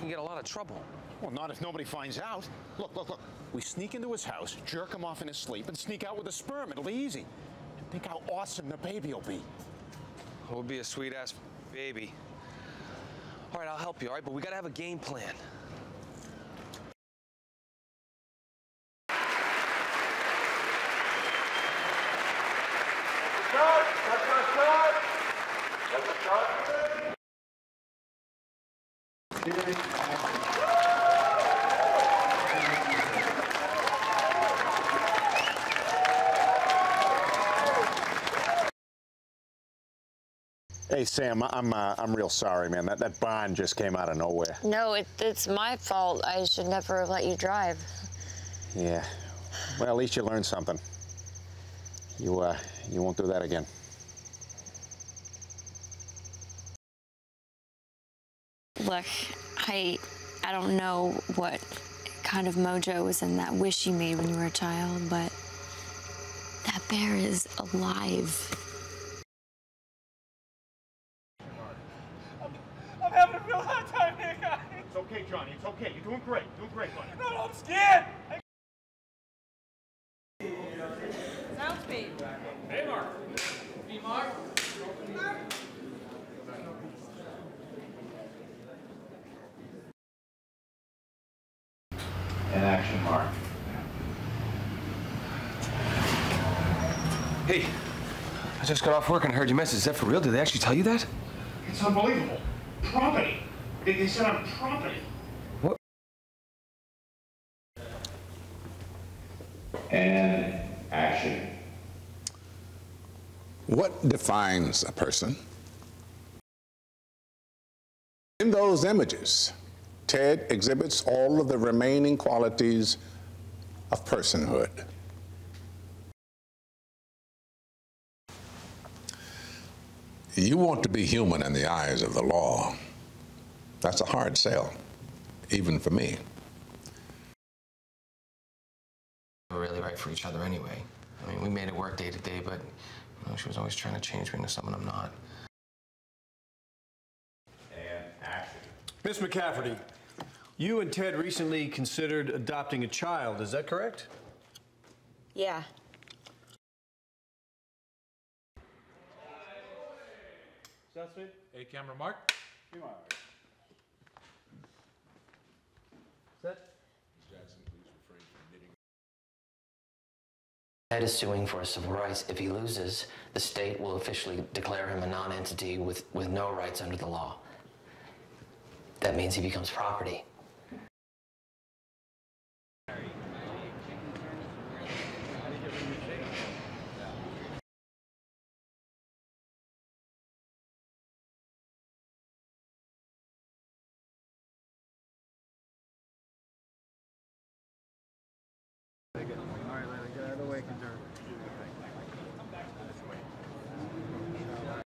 can get a lot of trouble. Well, not if nobody finds out. Look, look, look. We sneak into his house, jerk him off in his sleep, and sneak out with a sperm. It'll be easy. And think how awesome the baby will be. It'll be a sweet-ass baby. All right, I'll help you, all right? But we gotta have a game plan. Hey, Sam, I'm real sorry, man. That bond just came out of nowhere. No, it's my fault. I should never have let you drive. Yeah. Well, at least you learned something. You won't do that again. Look, I don't know what kind of mojo was in that wish you made when you were a child, but that bear is alive. I'm having a real hard time here, guys. It's okay, Johnny. It's okay. You're doing great. You're doing great, buddy. No, I'm scared. Soundspeed. Hey, Mark. Hey, Mark. And action, Mark. Hey, I just got off work and heard your message. Is that for real? Did they actually tell you that? It's unbelievable. Property. They said I'm property. What? And action. What defines a person? In those images, Ted exhibits all of the remaining qualities of personhood. You want to be human in the eyes of the law. That's a hard sell, even for me. We're really right for each other anyway. I mean, we made it work day to day, but you know, she was always trying to change me into someone I'm not. And action. Miss McCafferty, you and Ted recently considered adopting a child, is that correct? Yeah. Soundspeed. Hey, camera, Mark. You are. Set. Jackson, please refrain from knitting. Ted is suing for civil rights. If he loses, the state will officially declare him a non-entity with no rights under the law. That means he becomes property.